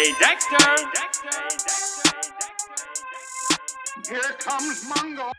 Hey Dexter! Here comes Mongo!